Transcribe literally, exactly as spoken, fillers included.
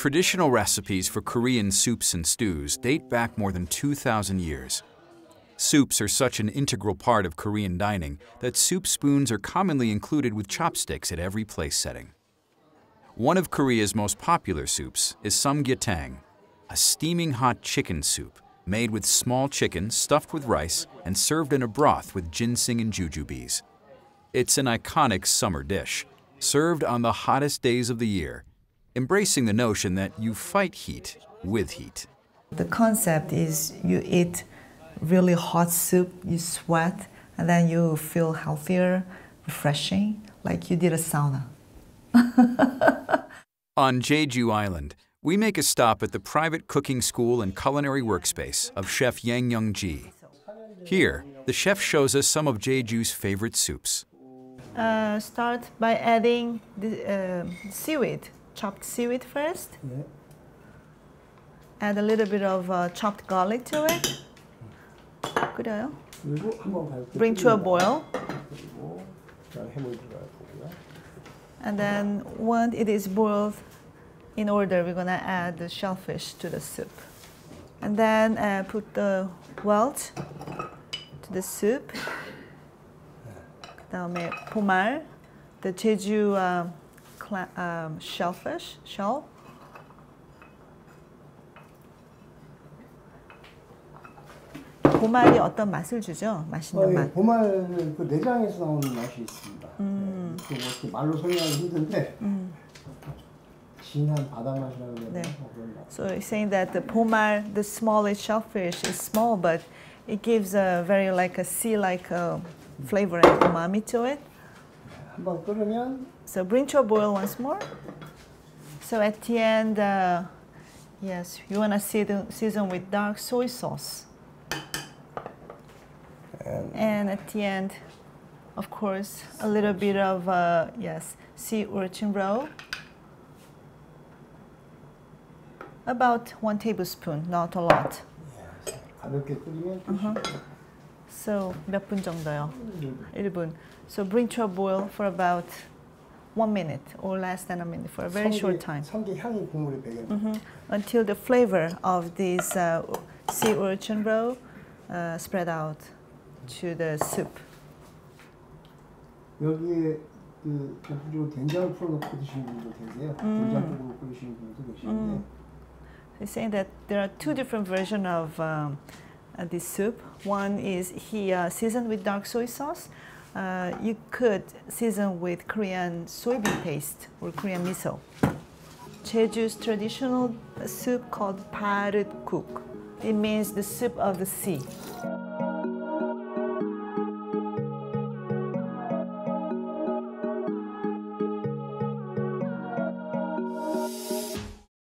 Traditional recipes for Korean soups and stews date back more than two thousand years. Soups are such an integral part of Korean dining that soup spoons are commonly included with chopsticks at every place setting. One of Korea's most popular soups is samgyetang, a steaming hot chicken soup made with small chicken stuffed with rice and served in a broth with ginseng and jujubes. It's an iconic summer dish, served on the hottest days of the year, embracing the notion that you fight heat with heat. The concept is you eat really hot soup, you sweat, and then you feel healthier, refreshing, like you did a sauna. On Jeju Island, we make a stop at the private cooking school and culinary workspace of Chef Yang Young-ji. Here, the chef shows us some of Jeju's favorite soups. Uh, start by adding the uh, seaweed, chopped seaweed first. Yeah. Add a little bit of uh, chopped garlic to it. Bring to a boil. And then when it is boiled in order, we're going to add the shellfish to the soup. And then uh, put the wort to the soup. 다음에 포말, the Jeju uh, um, shellfish shell. 보말이 어떤 맛을 주죠? 맛있는 어, 예. 맛. 보말은 그 내장에서 나오는 맛이 있습니다. 음. 네. 이렇게 말로 설명하기 힘든데 음. 진한 바다 맛이라고 해야 되나? 그런 맛. So you're saying that the 보말, the smallest shellfish, is small, but it gives a very like a sea-like uh, flavor and umami to it. 한번 끓으면. So bring to a boil once more. So at the end, uh, yes, you wanna season with dark soy sauce. And, and at the end, of course, a little bit of, uh, yes, sea urchin roe. About one tablespoon, not a lot. Uh-huh. So, 몇 분 정도요? one 분. So, bring to a boil for about one minute or less than a minute for a very short time. Mm-hmm. Until the flavor of this uh, sea urchin roe uh, spread out to the soup. Mm. They say that there are two different versions of um, this soup. One is he uh, seasoned with dark soy sauce. Uh, you could season with Korean soybean paste or Korean miso. Jeju's traditional soup called Parut Kuk. It means the soup of the sea.